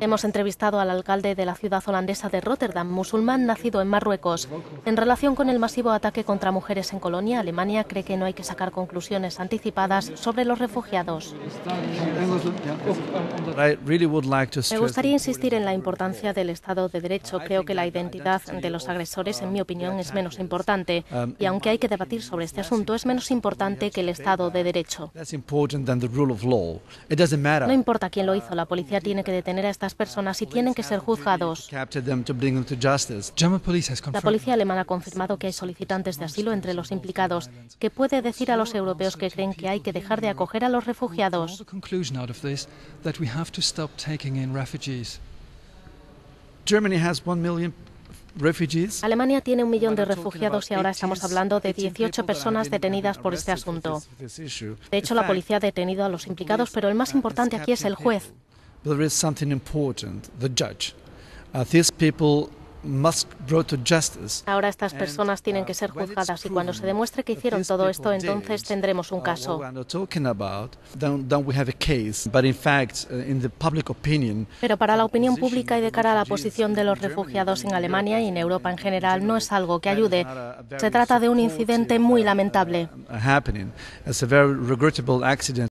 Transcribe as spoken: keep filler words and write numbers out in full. Hemos entrevistado al alcalde de la ciudad holandesa de Róterdam, musulmán nacido en Marruecos. En relación con el masivo ataque contra mujeres en Colonia, Alemania cree que no hay que sacar conclusiones anticipadas sobre los refugiados. Me gustaría insistir en la importancia del Estado de Derecho. Creo que la identidad de los agresores, en mi opinión, es menos importante. Y aunque hay que debatir sobre este asunto, es menos importante que el Estado de Derecho. No importa quién lo hizo, la policía tiene que detener a estas personas y tienen que ser juzgados. La policía alemana ha confirmado que hay solicitantes de asilo entre los implicados. ¿Qué puede decir a los europeos que creen que hay que dejar de acoger a los refugiados? Alemania tiene un millón de refugiados y ahora estamos hablando de dieciocho personas detenidas por este asunto. De hecho, la policía ha detenido a los implicados, pero el más importante aquí es el juez. There is something important, the judge. Uh, these people must brought to justice. Ahora estas personas tienen que ser juzgadas y cuando se demuestre que hicieron todo esto, entonces tendremos un caso. Pero para la opinión pública y de cara a la posición de los refugiados en Alemania y en Europa en general, no es algo que ayude. Se trata de un incidente muy lamentable.